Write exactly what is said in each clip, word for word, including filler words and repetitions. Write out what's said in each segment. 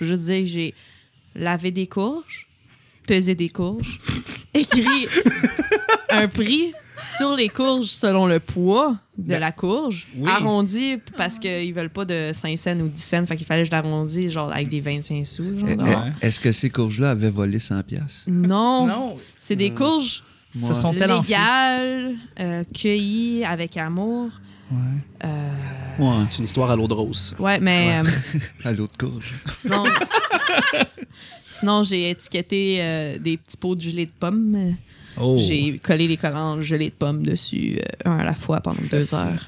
peux juste dire que j'ai lavé des courges, pesé des courges, écrit un prix sur les courges selon le poids de la courge, oui. arrondi parce qu'ils veulent pas de cinq cents ou dix cents, fait qu'il fallait que je l'arrondisse genre avec des vingt-cinq sous. Genre, euh, est-ce que ces courges-là avaient volé cent piastres? Non, non. c'est des courges Ce sont légales, euh, cueillies avec amour. Ouais. Euh... ouais. C'est une histoire à l'eau de rose. Ouais, mais. Ouais. Euh... à l'eau de courge. Sinon, Sinon j'ai étiqueté euh, des petits pots de gelée de pommes. Oh. J'ai collé les collants de gelée de pommes dessus, euh, un à la fois pendant deux ça. heures.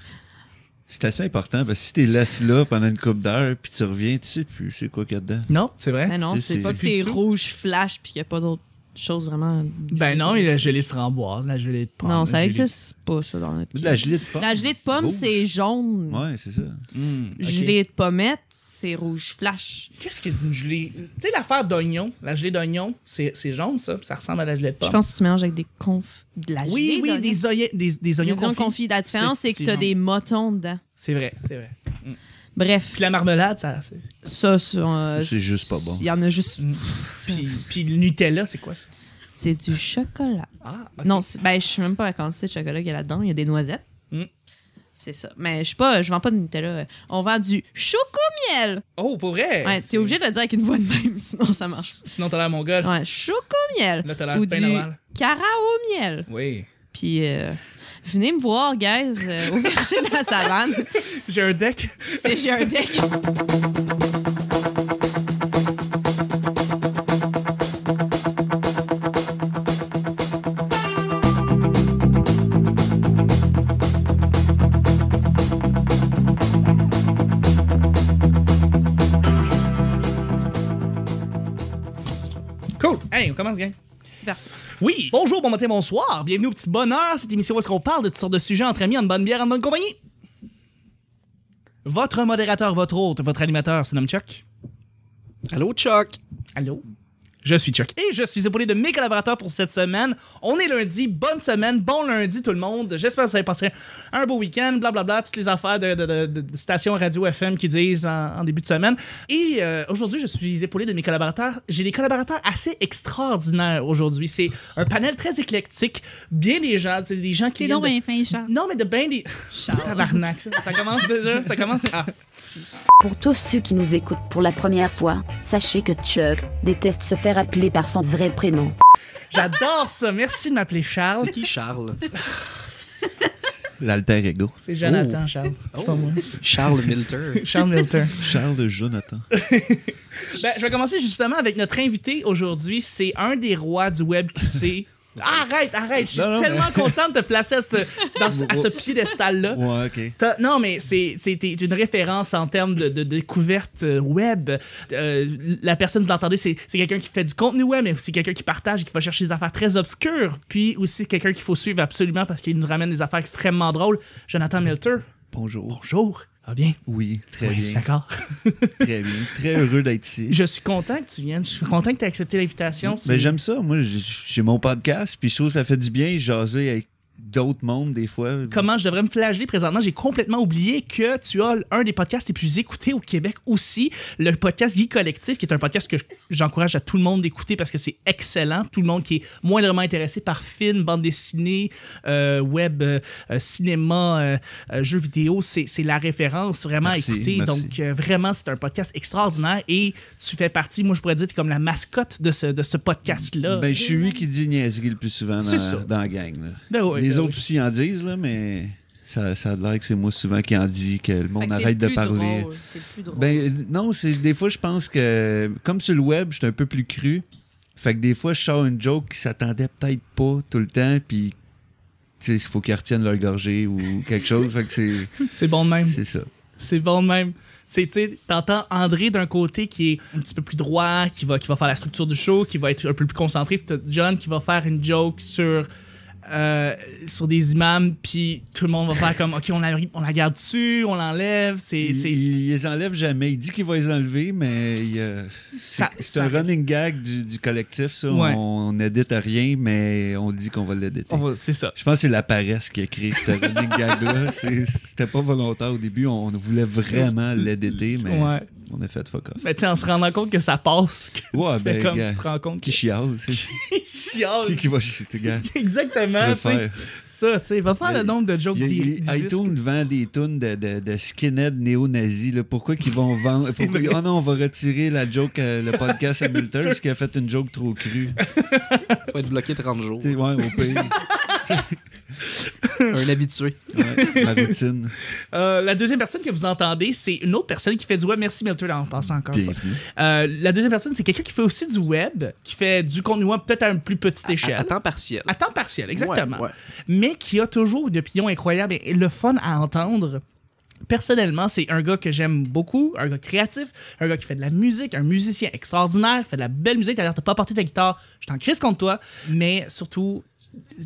C'est assez important parce que si t'es laissé là pendant une couple d'heures puis tu reviens, tu sais plus c'est quoi qu'il y a dedans. Non, c'est vrai. Mais non, c'est pas que c'est rouge flash puis qu'il n'y a pas d'autre chose vraiment. Ben non, il y a la gelée de framboise, la gelée de pomme. Non, ça n'existe pas, ça, dans notre. La gelée de pomme. La gelée de pomme, c'est jaune. Ouais, c'est ça. Mmh, okay. Gelée de pommette, c'est rouge flash. Qu'est-ce que une gelée. Tu sais, l'affaire d'oignon, la gelée d'oignon, c'est jaune, ça. Ça ressemble à la gelée de pomme. Je pense que tu mélanges avec des confs. De la oui, gelée oui, des, oeillets, des, des oignons confits. Des oignons confits. La différence, c'est que tu as des motons dedans. C'est vrai, c'est vrai. Mmh. Bref. Puis la marmelade, ça... Ça, ça euh, c'est juste pas bon. Il y en a juste... puis, puis le Nutella, c'est quoi ça? C'est du chocolat. Ah, okay. Non, ben, je sais même pas la quantité de chocolat qu'il y a là-dedans. Il y a des noisettes. Mm. C'est ça. Mais je suis pas, je vends pas de Nutella. On vend du chocomiel. Oh, pour vrai? Ouais, t'es obligé de le dire avec une voix de même, sinon ça marche. Sinon, t'as l'air mongol. Ouais, chocomiel. Là, t'as l'air bien normal. Ou du caraomiel. Oui. Puis... Euh... venez me voir, guys, euh, au marché de la savane. J'ai un deck. C'est j'ai un deck. Cool. Hey, on commence, gang. C'est parti. Oui! Bonjour, bon matin, bonsoir. Bienvenue au Petit Bonheur. Cette émission où est-ce qu'on parle de toutes sortes de sujets entre amis, en bonne bière, en bonne compagnie. Votre modérateur, votre hôte, votre animateur se nomme Chuck. Allô, Chuck. Allô. Je suis Chuck et je suis épaulé de mes collaborateurs pour cette semaine. On est lundi, bonne semaine, bon lundi tout le monde. J'espère que ça va passer un beau week-end, blablabla, toutes les affaires de, de, de, de stations radio F M qui disent en, en début de semaine. Et euh, aujourd'hui, je suis épaulé de mes collaborateurs. J'ai des collaborateurs assez extraordinaires aujourd'hui. C'est un panel très éclectique, bien des gens, c'est des gens qui... C'est donc bien de... fin, Charles. Non, mais de bien des... Charles. Tabarnak, ça, ça commence déjà, ça commence... Ah, pour tous ceux qui nous écoutent pour la première fois, sachez que Chuck déteste se faire appelé par son vrai prénom. J'adore ça. Merci de m'appeler Charles. C'est qui Charles? L'alter ego. C'est Jonathan, oh. Charles. Oh. Pas moi. Charles Milter. Charles Milter. Charles Jonathan. Ben, je vais commencer justement avec notre invité aujourd'hui. C'est un des rois du web Q C. Arrête, arrête. Je suis tellement mais... content de te placer à ce, dans ce, à ce piédestal-là. Ouais, OK. Non, mais c'est une référence en termes de, de, de découverte web. Euh, la personne, vous l'entendez, c'est quelqu'un qui fait du contenu web, mais aussi quelqu'un qui partage et qui va chercher des affaires très obscures. Puis aussi quelqu'un qu'il faut suivre absolument parce qu'il nous ramène des affaires extrêmement drôles. Jonathan Milter. Bonjour. Bonjour. Ah bien? Oui, très oui, bien. D'accord. Très bien. Très heureux d'être ici. Je suis content que tu viennes. Je suis content que tu aies accepté l'invitation. Mais j'aime ça. Moi, j'ai mon podcast, puis je trouve que ça fait du bien jaser avec d'autres mondes des fois. Comment je devrais me flageller présentement? J'ai complètement oublié que tu as un des podcasts les plus écoutés au Québec aussi, le podcast Geek Collectif, qui est un podcast que j'encourage à tout le monde d'écouter parce que c'est excellent. Tout le monde qui est moindrement intéressé par films, bande dessinée, euh, web, euh, cinéma, euh, euh, jeux vidéo, c'est la référence vraiment merci, à écouter. Merci. Donc euh, vraiment, c'est un podcast extraordinaire et tu fais partie, moi je pourrais dire, tu es comme la mascotte de ce, de ce podcast-là. Ben, je suis lui qui dit niaiserie le plus souvent dans, dans la gang. Là. Ben oui. Les autres aussi en disent, là, mais ça, ça a l'air que c'est moi souvent qui en dis que le monde que arrête de parler. Drôle, plus drôle. Ben, non, des fois, je pense que comme sur le web, je suis un peu plus cru. Fait que des fois, je sors une joke qui s'attendait peut-être pas tout le temps, puis il faut qu'ils retiennent leur gorgée ou quelque chose. Fait que c'est bon de même. C'est ça. C'est bon de même. T'entends André d'un côté qui est un petit peu plus droit, qui va, qui va faire la structure du show, qui va être un peu plus concentré. Puis t'as John qui va faire une joke sur... euh, sur des imams, puis tout le monde va faire comme, OK, on la, on la garde dessus, on l'enlève. Il, il les enlève jamais. Il dit qu'il va les enlever, mais euh, c'est un running gag du, du collectif, ça. Ouais. On n'édite rien, mais on dit qu'on va l'éditer. C'est ça. Je pense que c'est la paresse qui a créé ce running gag-là. C'était pas volontaire au début. On voulait vraiment l'éditer, mais... Ouais. On a fait fuck off. Mais tu sais, en se rendant compte que ça passe, que ouais, tu ben, fais comme gars, tu te rends compte. Qui que... chiale, tu sais. Qui chiale. Qui, qui va chier, tes gars. Exactement, tu sais. Ça, tu sais, va faire le, le nombre de jokes qui iTunes vend des tunes de, de, de skinhead néo-nazis. Pourquoi qu'ils vont vendre. Pourquoi... Oh non, on va retirer la joke, euh, le podcast à Milter, parce qu'il a fait une joke trop crue. Tu vas être bloqué trente jours. T'sais, ouais, au pire. Un habitué. Ouais, ma routine. Euh, la deuxième personne que vous entendez, c'est une autre personne qui fait du web. Merci, Milter, d'en passer encore. Euh, la deuxième personne, c'est quelqu'un qui fait aussi du web, qui fait du contenu web peut-être à une plus petite échelle. À, à temps partiel. À temps partiel, exactement. Ouais, ouais. Mais qui a toujours une opinion incroyable et le fun à entendre. Personnellement, c'est un gars que j'aime beaucoup, un gars créatif, un gars qui fait de la musique, un musicien extraordinaire, fait de la belle musique. D'ailleurs, t'as pas apporté ta guitare, je t'en crisse contre toi, mais surtout...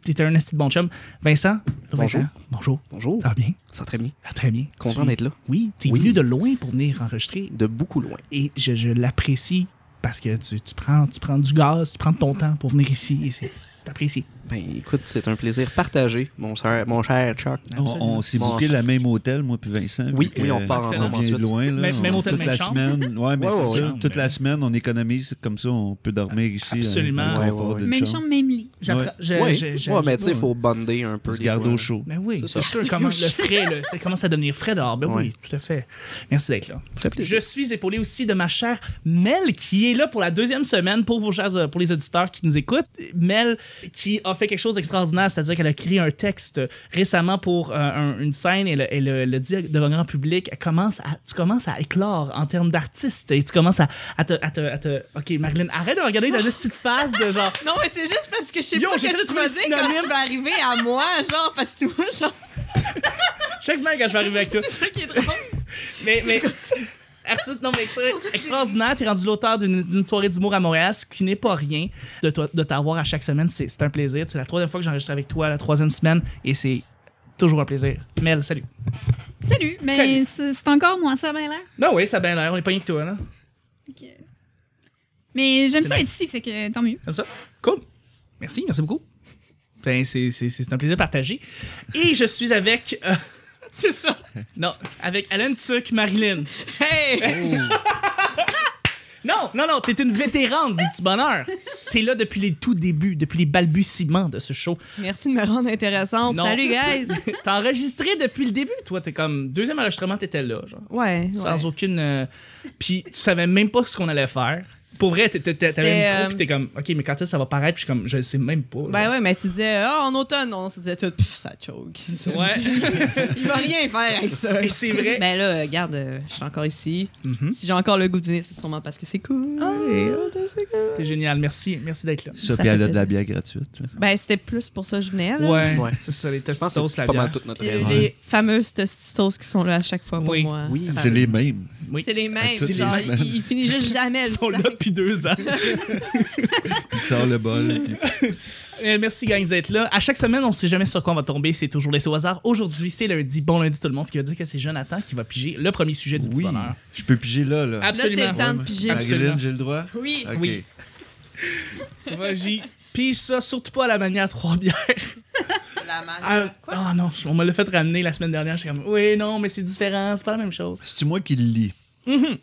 T'étais un esti de bon chum. Vincent, Vincent. Bonjour. Bonjour. Ça va bien? Ça va très bien. Ah, très bien. Content d'être là. Oui, t'es oui. venu de loin pour venir enregistrer. De beaucoup loin. Et je, je l'apprécie parce que tu, tu, prends, tu prends du gaz, tu prends ton temps pour venir ici et c'est apprécié. Ben écoute, c'est un plaisir partagé, mon, soeur, mon cher Chuck. Absolument. On, on s'est bouqué la même hôtel, moi puis Vincent. Oui, oui, on part ensemble. On vient de loin. Là, même on, hôtel, toute même la chambre. Semaine, ouais, mais ouais, ouais, sûr, ouais, toute ouais. la semaine, on économise, comme ça, on peut dormir ici. Absolument. Là, ouais, ouais, ouais. Même chambre, même lit. Oui, ouais, mais tu sais, il faut bonder un peu. Se garder au chaud. Mais oui, c'est sûr, comment le frais, ça commence à devenir frais dehors. Ben oui, tout à fait. Merci d'être là. Je suis épaulé aussi de ma chère Mel, qui est là pour la deuxième semaine pour vos chers, pour les auditeurs qui nous écoutent. Mel, qui a fait quelque chose d'extraordinaire, c'est-à-dire qu'elle a créé un texte récemment pour euh, un, une scène et le, et le, le dit devant grand public. Elle commence à, tu commences à éclore en termes d'artiste et tu commences à, à, te, à, te, à te... OK, Marilyn, arrête de regarder ta petite face de genre... Non, mais c'est juste parce que je sais pas que tu me dis quand tu vas arriver à moi, genre, parce que tu vois, genre... Chaque fois quand je vais arriver avec toi. C'est ça qui est drôle. mais... mais... Artiste, non, mais extra extraordinaire. T'es rendu l'auteur d'une soirée d'humour à Montréal, ce qui n'est pas rien. De, de t'avoir à chaque semaine, c'est un plaisir. C'est la troisième fois que j'enregistre avec toi, la troisième semaine, et c'est toujours un plaisir. Mel, salut. Salut, mais c'est encore moi, ça a bien l'air. Non, oui, ça a bien l'air. On est pas rien que toi, là. OK. Mais j'aime ça être ici, fait que tant mieux. Comme ça? Cool. Merci, merci beaucoup. Ben, c'est un plaisir partagé. Et je suis avec... Euh, C'est ça. Non, avec Alain Tuck, Marilyn. Hey! Oh. Non, non, non, t'es une vétérane du Petit Bonheur. T'es là depuis les tout débuts, depuis les balbutiements de ce show. Merci de me rendre intéressante. Non. Salut, guys! T'as enregistré depuis le début, toi. T'es comme... Deuxième enregistrement, t'étais là, genre. Ouais, Sans ouais. aucune... Euh... Puis tu savais même pas ce qu'on allait faire. Pour vrai, t'avais une troupe, t'es comme, OK, mais quand est-ce que ça va paraître? Puis je suis comme, je le sais même pas. Genre. Ben ouais, mais tu disais, ah, oh, en automne, on se disait tout, pff, ça choke. Ça ouais. Il va rien faire avec ça. Et c'est vrai. Ben là, regarde, euh, je suis encore ici. Mm-hmm. Si j'ai encore le goût de venir, c'est sûrement parce que c'est cool. Ah, c'est cool. T'es génial, merci, merci d'être là. Ça, puis elle a de la bière gratuite. Ben c'était plus pour ça que je venais. Là. Ouais, ouais. Ça, ça, les tostitos, la bière. Toute notre raison. Les fameuses tostitos qui sont là à chaque fois pour oui. moi. Oui, c'est les mêmes. Oui. C'est les mêmes. Ils finissent juste jamais. Ils sont là depuis deux ans. Il sort le bol. Puis... Merci, gang, d'être là. À chaque semaine, on ne sait jamais sur quoi on va tomber. C'est toujours laissé au hasard. Aujourd'hui, c'est lundi. Bon lundi, tout le monde. Ce qui veut dire que c'est Jonathan qui va piger le premier sujet du oui. Petit Bonheur. Je peux piger là. là. Absolument. Là, c'est le temps de piger. Marilyn, j'ai le droit? Oui. Okay. Oui. Vas-y. Pige ça, surtout pas à la manière trois bières. La manière. Ah, quoi? Oh non, on me l'a fait ramener la semaine dernière. J'étais comme, oui, non, mais c'est différent, c'est pas la même chose. C'est-tu moi qui le lis? Mm-hmm.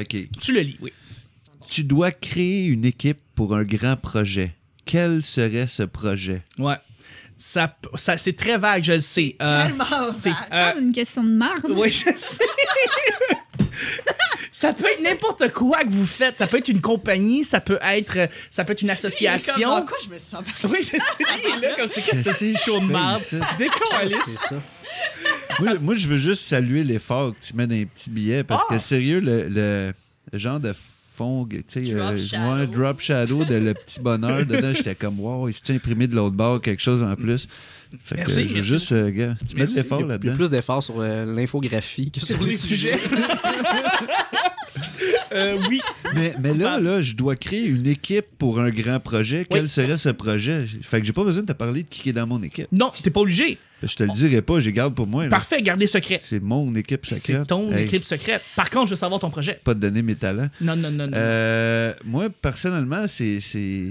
OK. Tu le lis, oui. Tu dois créer une équipe pour un grand projet. Quel serait ce projet? Ouais. Ça, ça, c'est très vague, je le sais. Euh, Tellement C'est euh, pas une question de marde. Oui, je sais. Ça peut être n'importe quoi que vous faites. Ça peut être une compagnie, ça peut être, ça peut être une association. Comme, dans quoi je me sens pas. Oui, je sais. Là, comme c'est qu'est-ce que c'est chaud de marde. Décolle. C'est ça. Moi, moi, je veux juste saluer l'effort que tu mets dans les petits billets parce oh. que sérieux, le, le, le genre de Fong, tu sais, drop, euh, shadow. Ouais, drop shadow de le Petit Bonheur dedans, j'étais comme wow, est-ce que tu as imprimé de l'autre bord quelque chose en plus? Fait merci. Que, je veux juste, euh, gars, tu mets de l'effort là-dedans. Il y a plus d'effort sur euh, l'infographie que sur les sujets. Euh, oui. Mais, mais là, là, je dois créer une équipe pour un grand projet. Quel oui. serait ce projet? Fait que j'ai pas besoin de te parler de qui est dans mon équipe. Non, t'es pas obligé. Je te le dirai pas, j'ai garde pour moi. Là. Parfait, garde les secrets. C'est mon équipe secrète. C'est ton hey. équipe secrète. Par contre, je veux savoir ton projet. Pas te donner mes talents. Non, non, non. non. Euh, moi, personnellement, c'est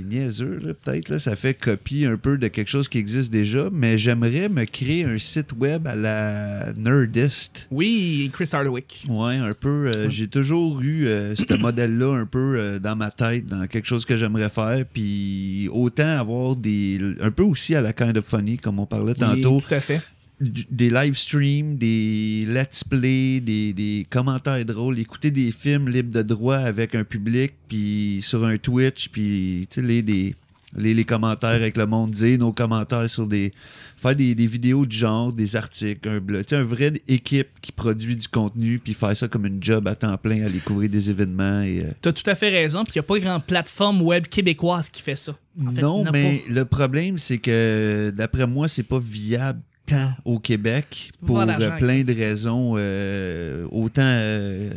niaiseux, peut-être. Ça fait copie un peu de quelque chose qui existe déjà, mais j'aimerais me créer un site web à la Nerdist. Oui, Chris Hardwick. Ouais, un peu. Euh, mm. J'ai toujours eu euh, ce modèle-là un peu euh, dans ma tête, dans quelque chose que j'aimerais faire. Puis autant avoir des. Un peu aussi à la Kinda Funny, comme on parlait tantôt. Et, fait. Des live streams, des let's play, des, des commentaires drôles, écouter des films libres de droit avec un public, puis sur un Twitch, puis les, des, les, les commentaires avec le monde, dire nos commentaires sur des... Faire des, des vidéos de genre, des articles, un blog. Une vraie équipe qui produit du contenu, puis faire ça comme une job à temps plein, aller couvrir des événements. Euh... Tu as tout à fait raison, puis il n'y a pas grande plateforme web québécoise qui fait ça. En fait, non, mais pas... le problème, c'est que d'après moi, c'est pas viable tant au Québec pour plein de raisons, euh, autant euh,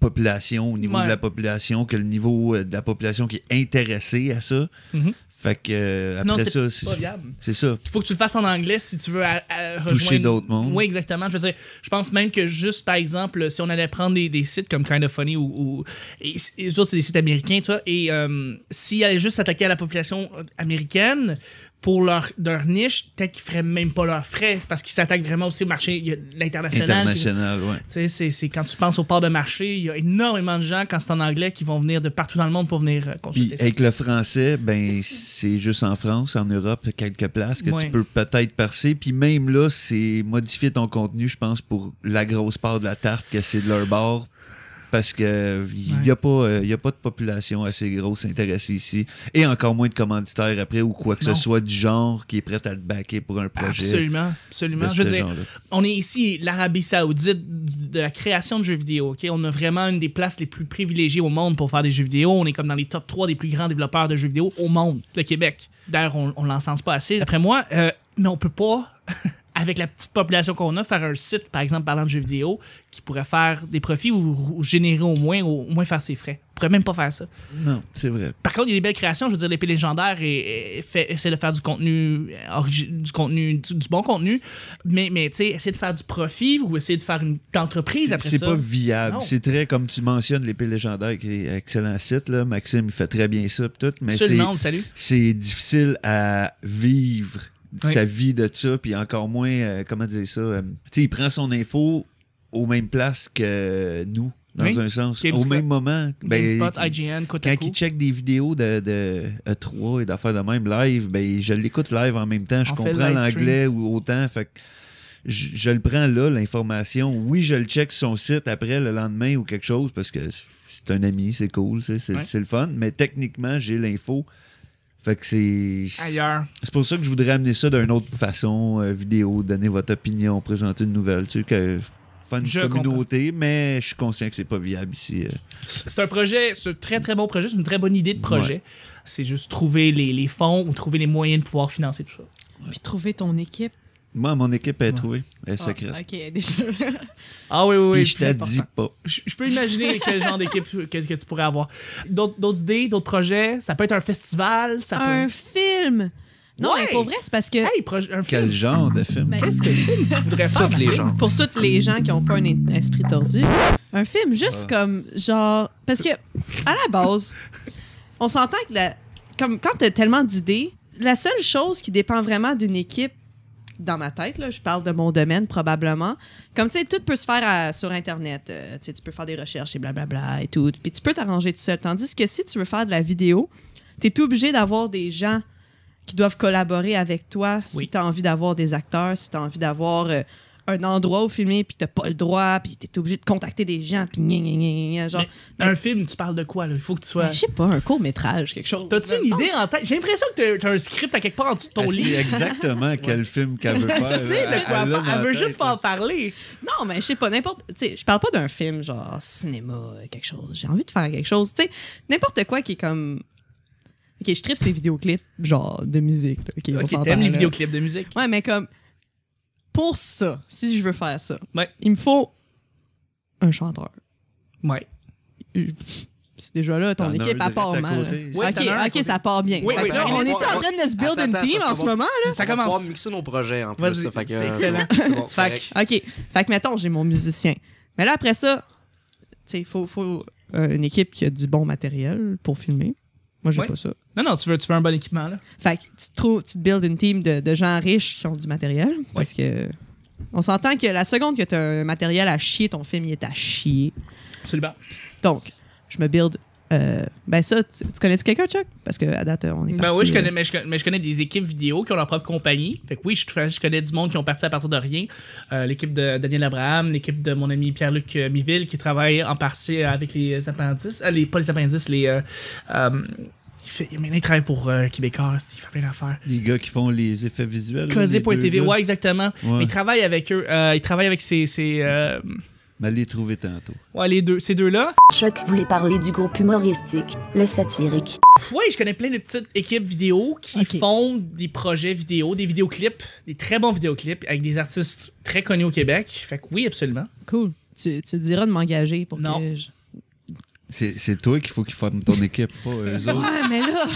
population, au niveau ouais. de la population que le niveau de la population qui est intéressée à ça. Mm-hmm. Fait que euh, après non, ça, c'est pas viable. C'est ça. Il faut que tu le fasses en anglais si tu veux à, à rejoindre... toucher d'autres mondes. Oui, exactement. Je veux dire, je pense même que juste par exemple, si on allait prendre des, des sites comme Kinda Funny ou, ou et, et, c'est des sites américains, tu vois, et euh, s'ils allaient juste s'attaquer à la population américaine. Pour leur, leur niche, peut-être qu'ils feraient même pas leurs frais. C'est parce qu'ils s'attaquent vraiment aussi au marché international. International, oui. C'est quand tu penses au port de marché, il y a énormément de gens, quand c'est en anglais, qui vont venir de partout dans le monde pour venir consulter. Puis, avec le français, ben c'est juste en France, en Europe, quelques places que ouais. tu peux peut-être percer. Puis même là, c'est modifier ton contenu, je pense, pour la grosse part de la tarte, que c'est de leur bord. Parce qu'il n'y a, ouais. a pas de population assez grosse intéressée ici. Et encore moins de commanditaires après ou quoi que non. ce soit du genre qui est prêt à te backer pour un projet. Absolument, absolument. Je veux dire, on est ici l'Arabie Saoudite de la création de jeux vidéo. Okay? On a vraiment une des places les plus privilégiées au monde pour faire des jeux vidéo. On est comme dans les top trois des plus grands développeurs de jeux vidéo au monde, le Québec. D'ailleurs, on ne l'encense pas assez. D'après moi, euh, mais on peut pas... avec la petite population qu'on a, faire un site, par exemple, parlant de jeux vidéo, qui pourrait faire des profits ou, ou générer au moins, au moins faire ses frais. On pourrait même pas faire ça. Non, c'est vrai. Par contre, il y a des belles créations. Je veux dire, l'épée légendaire et, et fait, essaie de faire du contenu, du, contenu du, du bon contenu, mais, mais tu sais, essayer de faire du profit ou essayer de faire une entreprise après ça. C'est pas viable. C'est très, comme tu mentionnes, l'épée légendaire qui est un excellent site. Là. Maxime, il fait très bien ça pis tout, mais c'est difficile à vivre. Oui. Sa vie de ça, puis encore moins, euh, comment dire ça, euh, tu sais, il prend son info aux mêmes places que nous, dans oui. un sens, Game au Scott. Même moment. Ben, Spot, I G N, quand il check des vidéos de, de E trois et d'affaires de même live, ben je l'écoute live en même temps, je On comprends l'anglais ou autant, fait que je, je le prends là, l'information. Oui, je le check son site après le lendemain ou quelque chose, parce que c'est un ami, c'est cool, c'est oui. le fun, mais techniquement, j'ai l'info. Fait que c'est... Ailleurs. C'est pour ça que je voudrais amener ça d'une autre façon, euh, vidéo, donner votre opinion, présenter une nouvelle, tu sais, que... Faire une je communauté, comprends. Mais je suis conscient que c'est pas viable ici. Euh. C'est un projet, c'est un très très bon projet, c'est une très bonne idée de projet. Ouais. C'est juste trouver les, les fonds ou trouver les moyens de pouvoir financer tout ça. Ouais. Puis trouver ton équipe. Moi, mon équipe, elle est trouvée. Elle est ah, secrète. OK, déjà. Ah oui, oui, oui. Je te dis pas. Je, je peux imaginer quel genre d'équipe que, que tu pourrais avoir. D'autres idées, d'autres projets? Ça peut être un festival? Ça peut... Un film! Non, ouais. mais pour vrai, c'est parce que... Hey, un quel film. Genre de film? Ben, qu'est-ce que film tu voudrais faire? Toutes les gens. Pour toutes les gens qui n'ont pas un esprit tordu. Un film juste ah. comme, genre... Parce que, à la base, on s'entend que la... comme, quand tu as tellement d'idées, la seule chose qui dépend vraiment d'une équipe dans ma tête, là, je parle de mon domaine probablement. Comme tu sais, tout peut se faire à, sur Internet. Euh, tu sais, tu peux faire des recherches et blablabla et tout. Puis tu peux t'arranger tout seul. Tandis que si tu veux faire de la vidéo, tu es obligé d'avoir des gens qui doivent collaborer avec toi si oui. tu as envie d'avoir des acteurs, si tu as envie d'avoir euh, un endroit où filmer puis tu n'as pas le droit, puis tu es obligé de contacter des gens. Puis gna, gna, gna, gna, genre. Mais, mais, un film, tu parles de quoi? Là? Il faut que tu sois... Je sais pas, un court-métrage, quelque chose. T'as-tu une idée en tête? J'ai l'impression que t'as un script à quelque part en dessous de ton lit. C'est exactement quel film qu'elle veut faire. C'est, elle, elle, elle, elle veut juste pas en parler. Non, mais je sais pas, n'importe... Tu sais, je parle pas d'un film, genre cinéma, quelque chose. J'ai envie de faire quelque chose. Tu sais, n'importe quoi qui est comme... OK, je tripe ces vidéoclips, genre, de musique. Là. OK, okay, t'aimes les vidéoclips de musique? Ouais, mais comme, pour ça, si je veux faire ça, ouais. il me faut un chanteur. Ouais. Je... C'est déjà là, ton équipe, elle part mal. Oui, ok, ok, ça part bien. Oui, oui, non, on est-tu en train de se build une team en ce moment? Là? Ça commence. On va mixer nos projets en plus. C'est excellent. Ok, fait que mettons, j'ai mon musicien. Mais là, après ça, il faut, faut euh, une équipe qui a du bon matériel pour filmer. Moi, j'ai oui. pas ça. Non, non, tu veux, tu veux un bon équipement. Là. Fait que tu te, trouves, tu te build une team de, de gens riches qui ont du matériel. Oui. Parce que on s'entend que la seconde que tu as un matériel à chier, ton film, il est à chier. Absolument. Donc. Je me build. Euh, ben, ça, tu, tu connais-tu quelqu'un, Chuck? Parce qu'à date, on est parti. Ben oui, je connais, mais, je, mais je connais des équipes vidéo qui ont leur propre compagnie. Fait que oui, je, je connais du monde qui ont parti à partir de rien. Euh, l'équipe de Daniel Abraham, l'équipe de mon ami Pierre-Luc Miville qui travaille en partie avec les appendices. Euh, les, pas les appendices, les. Euh, euh, il fait, maintenant, il travaille pour euh, Québec Ors, il fait plein d'affaires. Les gars qui font les effets visuels. Cosé point T V, ouais, exactement. Ouais. Mais il travaille avec eux. Euh, il travaille avec ses. ses euh, Mais les trouver tantôt. Ouais, les deux, ces deux-là. Chuck voulait parler du groupe humoristique, le satirique. Ouais, je connais plein de petites équipes vidéo qui okay. font des projets vidéo, des vidéoclips, des très bons vidéoclips avec des artistes très connus au Québec. Fait que oui, absolument. Cool. Tu, tu diras de m'engager pour non. que je... C'est toi qu'il faut qu'ils forment ton équipe, pas eux autres. Ouais, mais là,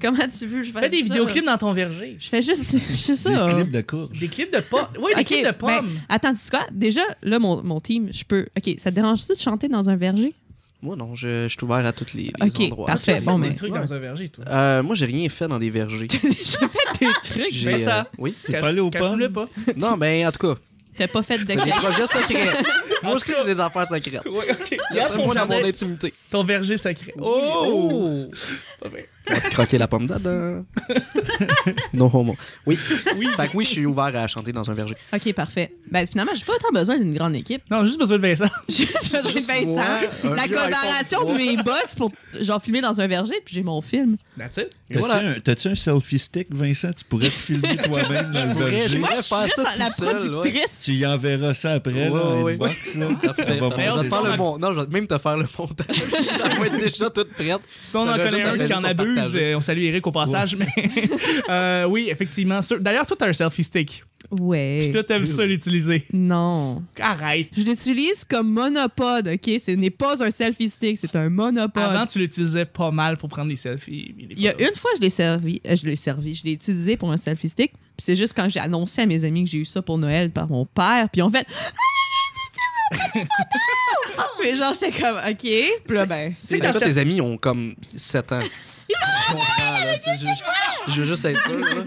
comment tu veux je fasse ça? Fais des vidéoclips dans ton verger. Je fais juste, je fais ça. Des hein. clips de courge. Des clips de pommes. Oui, des okay, clips de pommes. Ben, attends, tu sais quoi? Déjà, là, mon, mon team, je peux... OK, ça te dérange-tu de chanter dans un verger? Moi, non, je, je suis ouvert à tous les, les okay, endroits. OK, parfait. Bon, des ben, trucs ouais. dans un verger, toi? Euh, moi, j'ai rien fait dans des vergers. J'ai fait des trucs? J'ai fait ça. Euh, oui. T'es pas allé au pommes? Non, ben, en tout cas... T'as pas fait de... C'est des projets secrets. Moi aussi, j'ai des affaires secrètes. Ouais, OK. Laisse-moi dans mon intimité. Ton verger secret. Oh! Pas vrai. Croquer la pomme d'Adam. Non homo. Oui. oui. Fait que oui, je suis ouvert à chanter dans un verger. OK, parfait. Ben finalement, j'ai pas autant besoin d'une grande équipe. Non, juste besoin de Vincent. Juste besoin de Vincent. Moi, la collaboration de mes boss pour genre filmer dans un verger, puis j'ai mon film. That's it. Voilà. T'as-tu un, un selfie stick, Vincent? Tu pourrais te filmer toi-même dans le verger. Je pourrais faire ça tout seul. Tu y enverras ça après, ouais, là, ouais. Box, là. Parfait. On va mais on se parle le bon. Non, je vais même te faire le montage. Je vais être déjà toute prête. Sinon, on en connaît un qui en abuse. On salue Eric au passage, ouais. mais... euh, oui, effectivement. D'ailleurs, toi, t'as un selfie stick. Ouais. Puis toi, t'aimes ça l'utiliser. Non. Arrête. Je l'utilise comme monopode, OK? Ce n'est pas un selfie stick, c'est un monopode. Avant, tu l'utilisais pas mal pour prendre des selfies. Il, il y a une fois, je l'ai servi. Euh, je l'ai servi. Je l'ai utilisé pour un selfie stick. Puis c'est juste quand j'ai annoncé à mes amis que j'ai eu ça pour Noël par mon père. Puis en fait... Mais genre, j'étais comme, OK. Puis là, ben... Tu sais que tes amis ont comme sept ans. Je veux juste être sûr.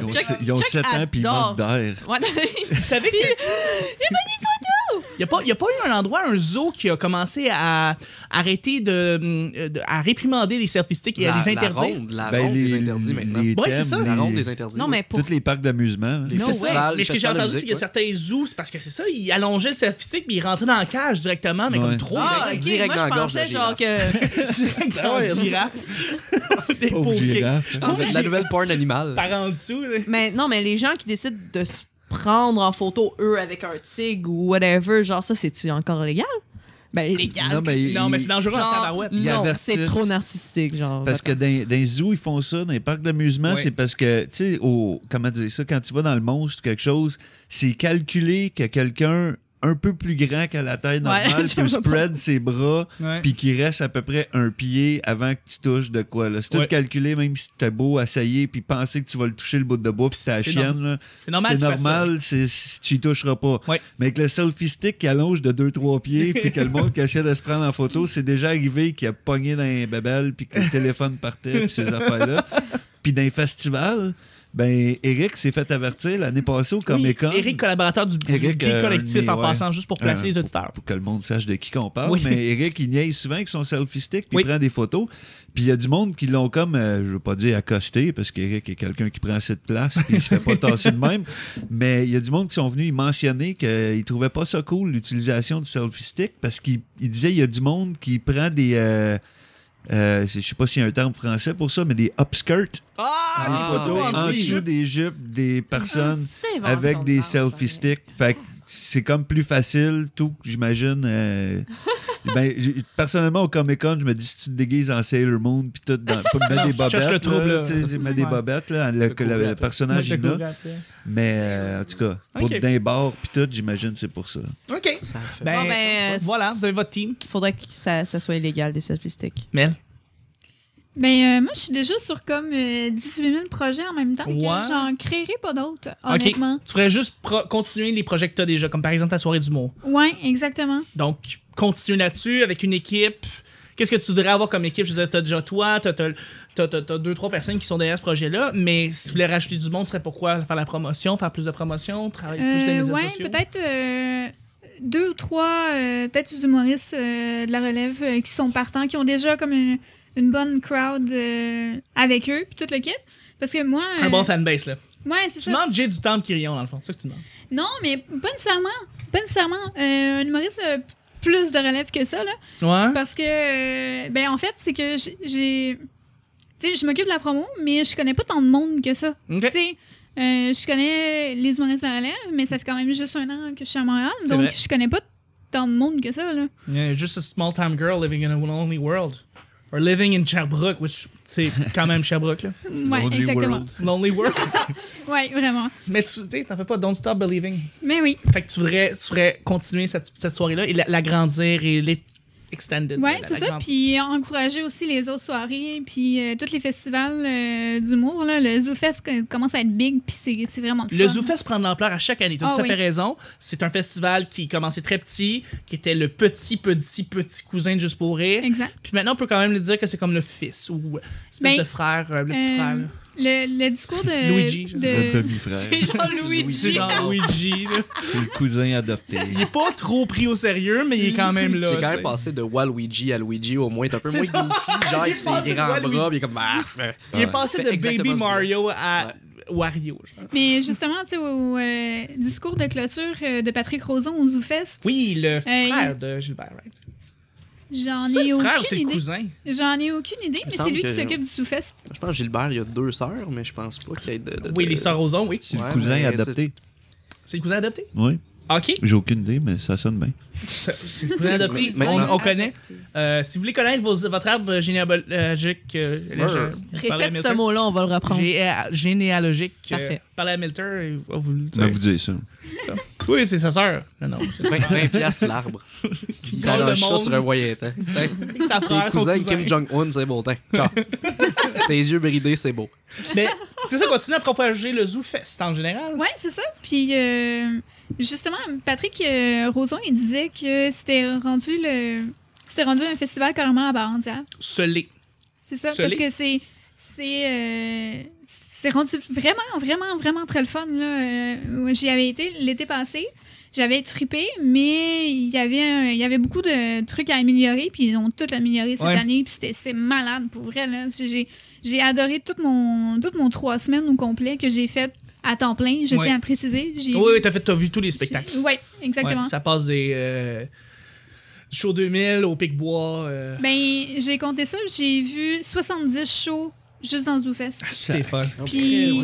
Ils ont, Chuck, ils ont sept ans puis ils manquent d'air. Ouais, vous savez que... Il n'y a pas des photos! Il n'y a, a pas eu un endroit, un zoo qui a commencé à arrêter de... de à réprimander les selfie sticks et la, à les interdire. La ronde, la ben, ronde les, les interdits maintenant. Oui, c'est ça. La ronde des interdits. Non, mais pour... Tous les parcs d'amusement. Les festivals. Mais ce que j'ai entendu, c'est qu'il y a certains zoos, c'est parce que c'est ça, ils allongeaient le selfie stick puis ils rentraient dans la cage directement, mais comme trop. Ah, OK, moi je pensais genre que... Des pauvres girafes. Je pense que la nouvelle porn animale. Par en dessous. Mais non, mais les gens qui décident de se prendre en photo, eux, avec un tigre ou whatever, genre ça, c'est-tu encore légal? Ben, légal. Non, mais, non, il... mais c'est dangereux genre, en tabarouette. Non, c'est trop narcissique. Genre, parce que dans, dans les zoos, ils font ça. Dans les parcs d'amusement, oui. c'est parce que, tu sais, oh, comment dire ça, quand tu vas dans le monstre, quelque chose, c'est calculé que quelqu'un... un peu plus grand qu'à la taille normale, ouais, qui spread ses bras, puis qui reste à peu près un pied avant que tu touches de quoi. C'est tout ouais. calculé, même si t'as beau assailler, puis penser que tu vas le toucher le bout de bois, puis c'est la chienne. No c'est normal, normal c'est tu y toucheras pas. Ouais. Mais avec le selfie stick qui allonge de deux trois pieds, puis que le monde qui essaie de se prendre en photo, c'est déjà arrivé qu'il a pogné dans les babelles, puis que le téléphone partait, puis ces affaires-là. Puis dans les festivals, ben, Eric s'est fait avertir l'année passée au Comic-Con. Oui, Eric, collaborateur du, du Eric, Geek Collectif, euh, en ouais, passant juste pour placer euh, les auditeurs. Pour, pour que le monde sache de qui qu'on parle. Oui. Mais Eric, il niaise souvent avec son selfie stick, puis oui. il prend des photos. Puis il y a du monde qui l'ont comme, euh, je veux pas dire accosté, parce qu'Eric est quelqu'un qui prend assez de place, puis il se fait pas tasser de même. Mais il y a du monde qui sont venus mentionner qu'ils trouvaient pas ça cool, l'utilisation du selfie stick, parce qu'ils disaient, il y a du monde qui prend des... Euh, Euh, je sais pas s'il y a un terme français pour ça, mais des upskirts. Ah, ah les photos en dessous des jupes des personnes avec des selfie sticks. Fait que c'est comme plus facile, tout, j'imagine. Euh, Ben, personnellement, au Comic-Con, je me dis, si tu te déguises en Sailor Moon, puis tout, dans, pas mets des bobettes, tu là, tu mets des bobettes, là, le, le, le, le personnage, il a. Mais, euh, en tout cas, pour okay. d'un bar, puis tout, j'imagine c'est pour ça. OK. Ça ben, bon, ben, voilà, vous avez votre team. Faudrait que ça, ça soit illégal, des selfie sticks. Mel? Ben, euh, moi, je suis déjà sur comme euh, dix-huit mille projets en même temps que wow. j'en créerai pas d'autres, honnêtement. Okay. Tu ferais juste continuer les projets que tu as déjà, comme par exemple ta soirée d'humour. Oui, exactement. Donc, continue là-dessus avec une équipe. Qu'est-ce que tu voudrais avoir comme équipe? Je veux dire, t'as déjà toi, t'as, t'as, t'as, t'as deux, trois personnes qui sont derrière ce projet-là, mais si tu voulais rajouter du monde, ce serait pourquoi faire la promotion, faire plus de promotion, travailler euh, plus dans les médias ouais, sociaux? Oui, peut-être... Euh... Deux ou trois, euh, peut-être des humoristes euh, de la relève euh, qui sont partants, qui ont déjà comme une, une bonne crowd euh, avec eux, puis tout le kit. Parce que moi. Euh, Un bon fanbase, là. Ouais, c'est ça. Tu demandes Jay du Temple qui rion, dans le fond, c'est ça que tu demandes. Non, mais pas nécessairement. Pas nécessairement. Euh, un humoriste euh, plus de relève que ça, là. Ouais. Parce que, euh, ben, en fait, c'est que j'ai. Tu sais, je m'occupe de la promo, mais je connais pas tant de monde que ça. OK. Tu sais. Euh, je connais les humoristes de relève, mais ça fait quand même juste un an que je suis à Montréal, donc vrai. Je connais pas tant de monde que ça. Là. Yeah, just a small-time girl living in a lonely world. Or living in Sherbrooke, which, c'est quand même Sherbrooke. Là. Ouais, lonely exactement. World. Lonely world. Ouais, vraiment. Mais tu sais, t'en fais pas Don't Stop Believing. Mais oui. Fait que tu voudrais, tu voudrais continuer cette, cette soirée-là et l'agrandir la et les... extended. Oui, c'est ça. Puis encourager aussi les autres soirées, puis euh, tous les festivals euh, d'humour. Le ZooFest commence à être big, puis c'est vraiment le fun. Le ZooFest prend de l'ampleur à chaque année. Tu as tout à fait raison. C'est un festival qui commençait très petit, qui était le petit, petit, petit cousin de Juste pour rire. Exact. Puis maintenant, on peut quand même le dire que c'est comme le fils ou espèce ben, de frère, euh, le petit euh, frère. Là. Le, le discours de... Luigi. De... Le demi-frère. C'est genre Luigi. C'est genre Luigi. C'est le cousin adopté. Il n'est pas trop pris au sérieux, mais il est quand même là. J'ai quand même passé de Waluigi à Luigi au moins. T'es un peu moins goofy. Genre, il ses grands bras, il est comme... Bah, il est passé de Baby Mario à... Wario. Mais justement, tu sais, au euh, discours de clôture euh, de Patrick Roson au ZooFest... Oui, le frère euh, de Gilbert Wright. J'en ai aucune frère, idée. J'en ai aucune idée, mais c'est lui qui s'occupe du ZooFest. Je pense que Gilbert, il y a deux sœurs, mais je pense pas que c'est de, de, de... Oui, les sœurs Roson, oui. C'est ouais, le cousin adopté. C'est le cousin adopté? Oui. OK. J'ai aucune idée, mais ça sonne bien. C'est le cousin adopté, on, on connaît. Euh, si vous voulez connaître vos, votre arbre généalogique... Euh, euh, Répète ce mot-là, on va le reprendre. Gé généalogique. Parfait. Euh, parlez à Milter, il va vous le dire. Vous dire ça. Ça. Oui, c'est sa sœur. Non, non. vingt piastres l'arbre. Qui dans le chat sur un voyant. Hein. Sa frère, tes cousins cousin. Kim Jong-un, c'est beau. Tes yeux bridés, c'est beau. Mais c'est ça, continue à propager le ZooFest en général. Oui, c'est ça. Puis euh, justement, Patrick euh, Roson, il disait que c'était rendu le c'était rendu un festival carrément à part entière. Solé. C'est ça, Solé. Parce que c'est... c'est... Euh, c'est rendu vraiment, vraiment, vraiment très le fun. Euh, J'y avais été l'été passé. J'avais trippé, mais il y avait un, il y avait beaucoup de trucs à améliorer. Puis ils ont tout amélioré cette ouais. année. Puis c'est malade pour vrai. J'ai adoré toute mon, toute mon trois semaines au complet que j'ai fait à temps plein. Je ouais. tiens à préciser. Oui, oui, t'as fait, t'as vu tous les spectacles. Oui, exactement. Ouais, ça passe des... Euh... show deux mille au Pic-Bois. Euh... Ben, j'ai compté ça. J'ai vu soixante-dix shows juste dans le ZooFest. C'est folle. Puis...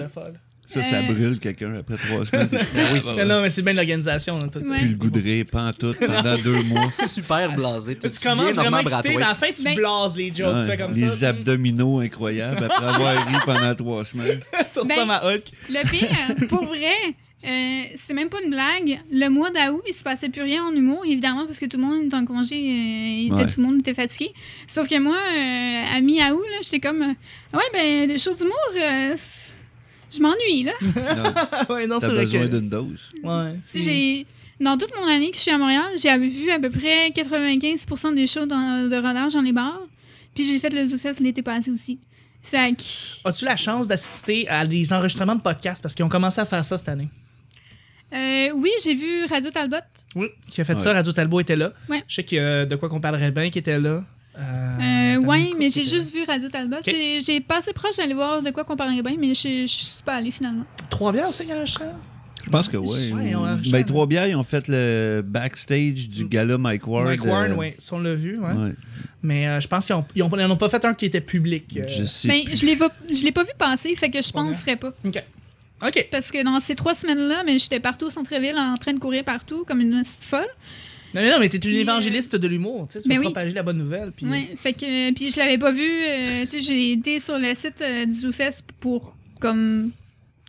Ça, ça euh... brûle quelqu'un après trois semaines. De... oui. Non, non, mais c'est bien l'organisation. Hein, ouais. Puis le goût de rire, pantoute, pendant deux mois. Super blasé. Tu, tu commences vraiment excité, mais à la fin, tu ben... blases les jokes. Ouais, tu fais comme les ça, abdominaux comme... incroyables après avoir ri pendant trois semaines. Tu ressembles à Hulk. Le pire, pour vrai... Euh, c'est même pas une blague. Le mois d'août, il se passait plus rien en humour, évidemment, parce que tout le monde était en congé, euh, était, ouais. tout le monde était fatigué. Sauf que moi, euh, à mi-août, j'étais comme euh, ouais, ben, les shows d'humour, euh, je m'ennuie, là. Non, ouais, non t'as besoin d'une dose. Ouais, j'ai... Dans toute mon année que je suis à Montréal, j'ai vu à peu près quatre-vingt-quinze pour cent des shows dans, de rodage dans les bars. Puis j'ai fait le ZooFest l'été passé aussi. Fait que... As-tu la chance d'assister à des enregistrements de podcasts parce qu'ils ont commencé à faire ça cette année? Euh, oui, j'ai vu Radio Talbot. Oui, qui a fait ouais. ça. Radio Talbot était là. Ouais. Je sais qu'il y a de quoi qu'on parlerait bien qui était là. Euh, euh, oui, mais j'ai juste vu Radio Talbot. Okay. J'ai passé proche d'aller voir de quoi qu'on parlerait bien, mais je ne suis pas allée finalement. Trois bières aussi, enregistré? Je pense que oui. Ouais, ben, Trois bières, ils ont fait le backstage du gala Mike Ward. Mike Ward, euh... oui, si on l'a vu. Ouais. Ouais. Mais euh, je pense qu'ils n'en ont, ont pas fait un qui était public. Euh... Je sais ben, plus. Je ne l'ai pas vu passer, fait que je ne penserais pas. OK. OK. Parce que dans ces trois semaines-là, j'étais partout au centre-ville en train de courir partout comme une folle. Non, mais non, mais t'es une évangéliste de l'humour, tu sais, tu veux propager la bonne nouvelle. Puis... Oui, fait que, euh, puis je l'avais pas vu, euh, tu sais, j'ai été sur le site euh, du ZooFest pour, comme,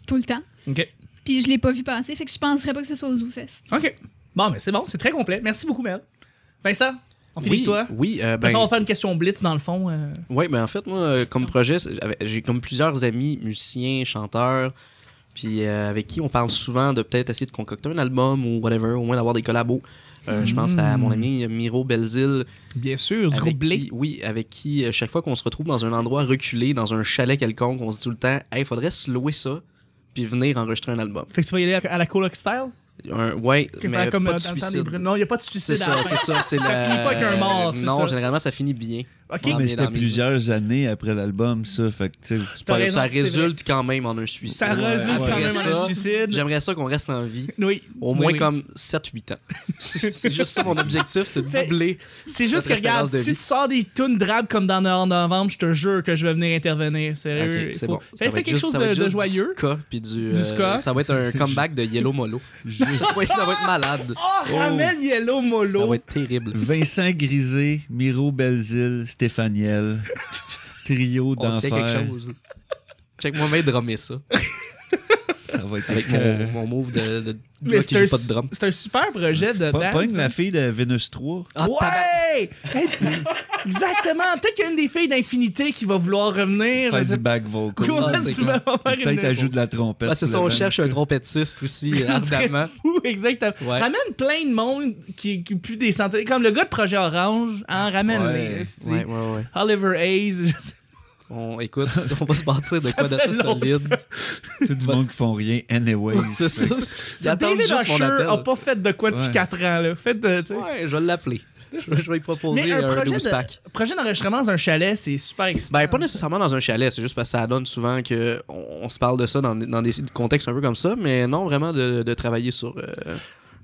tout le temps. OK. Puis je l'ai pas vu passer, fait que je penserais pas que ce soit au ZooFest. OK. Bon, mais c'est bon, c'est très complet. Merci beaucoup, Mel. Vincent, on finit oui, avec toi. Oui, euh, ben, de toute façon, on va faire une question blitz, dans le fond. Euh... Oui, mais en fait, moi, comme projet, j'ai comme plusieurs amis musiciens, chanteurs, puis euh, avec qui on parle souvent de peut-être essayer de concocter un album ou whatever, au moins d'avoir des collabos. Euh, mmh. Je pense à mon ami Miro Belzile. Bien sûr, du groupe Blé. Oui, avec qui, chaque fois qu'on se retrouve dans un endroit reculé, dans un chalet quelconque, on se dit tout le temps « Hey, faudrait se louer ça, puis venir enregistrer un album. » Fait que tu vas y aller à la Coloc style? Un, ouais, okay, mais comme pas de suicide. Des... Non, il n'y a pas de suicide. C'est ça, c'est ça. C'est ça la... finit pas avec un mort. Non, ça. Généralement, ça finit bien. Okay. Mais c'était plusieurs années après l'album, ça. Fait que, raison, ça résulte quand même en un suicide. Ça ouais, résulte ouais. quand même en un suicide. J'aimerais ça qu'on reste en vie. Oui. Au moins oui, oui. comme sept huit ans. C'est juste ça mon objectif, c'est de doubler. C'est juste que, regarde, si tu sors des tunes drabes comme dans novembre, je te jure que je vais venir intervenir. Sérieux. C'est bon. Fais quelque chose de joyeux. Du ska. Ça va être un comeback de Yélo Molo. Ça va, être, ça va être malade. Oh, oh, ramène Yélo Molo. Ça va être terrible. Vincent Grisé, Miro Belzile, Stéphaniel. Trio d'enfer. On tient quelque chose. Check-moi bien drummer ça. Ça va être avec euh... mon, mon move de, de, de qui joue pas de drum. C'est un super projet de pas, dance. Pas la fille de Vénus trois. Ah, ouais! Hey, exactement. Peut-être qu'il y a une des filles d'Infinité qui va vouloir revenir. Peut-être du back vocal. Peut-être qu'elle joue de la trompette. Ah, c'est ça, on cherche un trompettiste aussi, ardemment. Fou, exactement. Ouais. Ramène plein de monde qui, qui plus des centaines. Comme le gars de Projet Orange, hein, ramène-les. Ouais. Ouais, ouais, ouais. Oliver Hayes, je sais. On, écoute, on va se partir de quoi d'assez solide. C'est du monde qui font rien, anyways. C'est ça. Ils attendent juste mon appel. A pas fait de quoi depuis ouais. quatre ans. Là. Fait de, tu sais. Ouais, je vais l'appeler. Je, je vais lui proposer mais un, un douze-pack. De, projet d'enregistrement dans un chalet, c'est super excitant. Ben, pas nécessairement dans un chalet, c'est juste parce que ça donne souvent qu'on on se parle de ça dans, dans des contextes un peu comme ça, mais non, vraiment de, de travailler sur... Euh,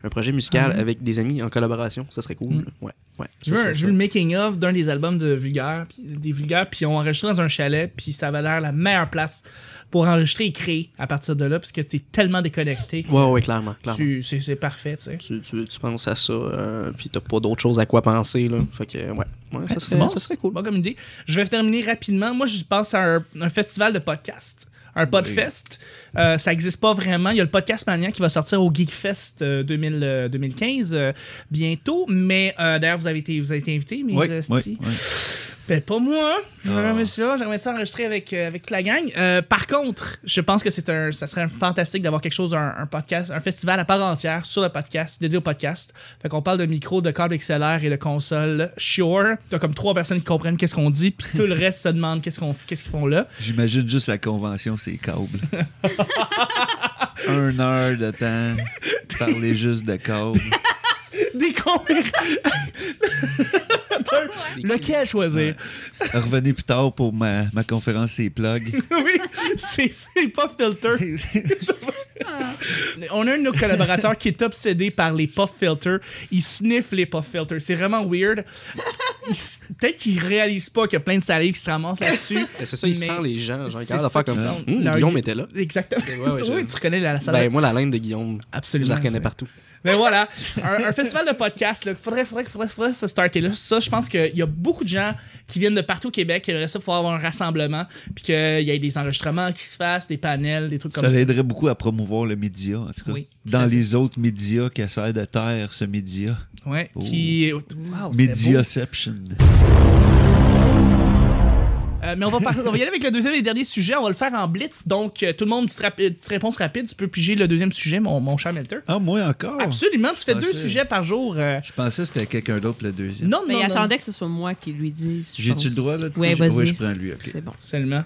un projet musical mmh. avec des amis en collaboration, ça serait cool. Mmh. Ouais, ouais. J'ai vu le making-of d'un des albums de Vulgaires, des Vulgaires, puis on enregistré dans un chalet, puis ça avait l'air la meilleure place pour enregistrer et créer à partir de là, parce que t'es tellement déconnecté. Ouais, ouais, clairement. clairement. C'est parfait, tu sais. Tu, tu, tu penses à ça, euh, puis t'as pas d'autre chose à quoi penser, là. Fait que, ouais. ouais ça serait bon, ça serait cool. Bon comme idée. Je vais terminer rapidement. Moi, je pense à un, un festival de podcasts. Un podfest, oui. euh, ça n'existe pas vraiment. Il y a le Podcast Mania qui va sortir au Geekfest euh, deux mille quinze euh, bientôt. Mais euh, d'ailleurs, vous avez été, vous avez été invités, mes oui, oui, oui. Ben, pas moi. Oh. J'aimerais ça, j'aimerais ça enregistrer avec, euh, avec toute la gang. Euh, par contre, je pense que c'est un, ça serait fantastique d'avoir quelque chose, un, un podcast, un festival à part entière sur le podcast, dédié au podcast. Fait qu'on parle de micro, de câble X L R et de console. Sure, t'as comme trois personnes qui comprennent qu'est-ce qu'on dit, puis tout le reste se demande qu'est-ce qu'on, qu'est-ce qu'ils font là. J'imagine juste la convention. Ces câbles. Un heure de temps, parler juste de câbles. Des conférences. Lequel choisir? Ouais. Revenez plus tard pour ma, ma conférence et plug. Oui, c'est pas filter. On a un de nos collaborateurs qui est obsédé par les pop filters. Il sniffe les pop filters. C'est vraiment weird. Peut-être qu'il réalise pas qu'il y a plein de salive qui se ramasse là-dessus. C'est ça, il mais sent les gens. Genre, regarde, faire comme ça. Mmh, leur... Guillaume était là. Exactement. Ouais, ouais, oui, tu reconnais la salive. Ben, moi, la laine de Guillaume. Absolument. Je la reconnais partout. Mais voilà, un, un festival de podcast, il faudrait, faudrait, faudrait, faudrait se starter là. Ça, je pense qu'il y a beaucoup de gens qui viennent de partout au Québec qui aimeraient ça, il faut avoir un rassemblement, puis qu'il y ait des enregistrements qui se fassent, des panels, des trucs comme ça. Ça aiderait beaucoup à promouvoir le média, en tout cas. Oui, dans les fait. Autres médias qui essaient de taire ce média. Oui, oh. qui... Wow, Mediaception. Euh, mais on va, partir, on va y aller avec le deuxième et dernier sujet. On va le faire en blitz. Donc, euh, tout le monde, petite, rapi petite réponse rapide. Tu peux piger le deuxième sujet, mon, mon cher Milter. Ah, moi encore? Absolument. Tu je fais pensais... deux sujets par jour. Euh... Je pensais que c'était quelqu'un d'autre le deuxième. Non, non, mais non, il non. attendait que ce soit moi qui lui dise. J'ai-tu pense... le droit, là? Oui, vas-y. Oui, je prends lui. Okay. C'est bon. Seulement.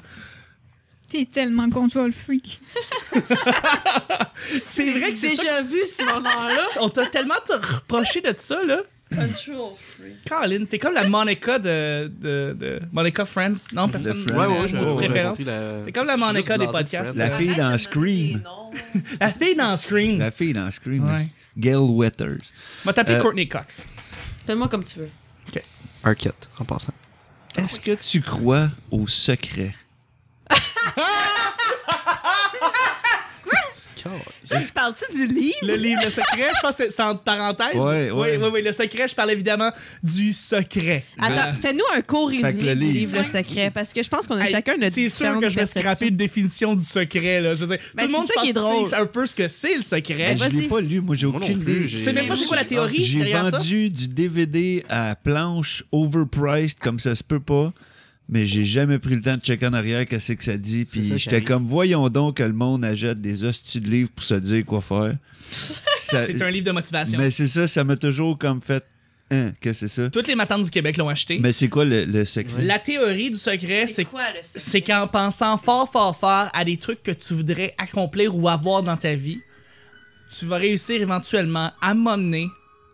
T'es tellement control freak. C'est vrai que c'est déjà ça que... vu ce moment-là. On t'a tellement reproché de ça, là. Control freak. Caroline, t'es comme la Monica de, de, de Monica Friends. Non, personne. Ouais, ouais, j'ai une référence. T'es comme la Monica des podcasts. La fille dans Scream. La fille dans Scream. La fille dans Scream. Ouais. Gail Weathers. Moi, t'appelles euh, Courtney Cox. Appelle-moi comme tu veux. OK. Arquette, en passant. Est-ce que tu crois au secret? Ça, tu parles-tu du livre? Le livre, le secret, je pense que c'est entre parenthèses. Ouais, ouais. Oui, oui, oui. Le secret, je parle évidemment du secret. Attends, de... fais-nous un court résumé du livre, livre, le secret, parce que je pense qu'on a hey, chacun notre définition. C'est sûr que je vais scraper une définition du secret, là. Je veux dire, ben, tout le monde pense que c'est un peu ce que c'est, le secret. Ben, je l'ai pas lu, moi, j'ai aucune idée. Je sais même pas c'est quoi la théorie. J'ai vendu du D V D à planche overpriced, comme ça se peut pas. Mais j'ai jamais pris le temps de checker en arrière qu'est-ce que ça dit. Puis j'étais comme, voyons donc que le monde achète des hosties de livres pour se dire quoi faire. C'est un livre de motivation. Mais c'est ça, ça m'a toujours comme fait... Hein, que c'est ça? Toutes les matantes du Québec l'ont acheté. Mais c'est quoi le, le secret? La théorie du secret, c'est quoi le secret? C'est qu'en pensant fort, fort, fort à des trucs que tu voudrais accomplir ou avoir dans ta vie, tu vas réussir éventuellement à m'emmener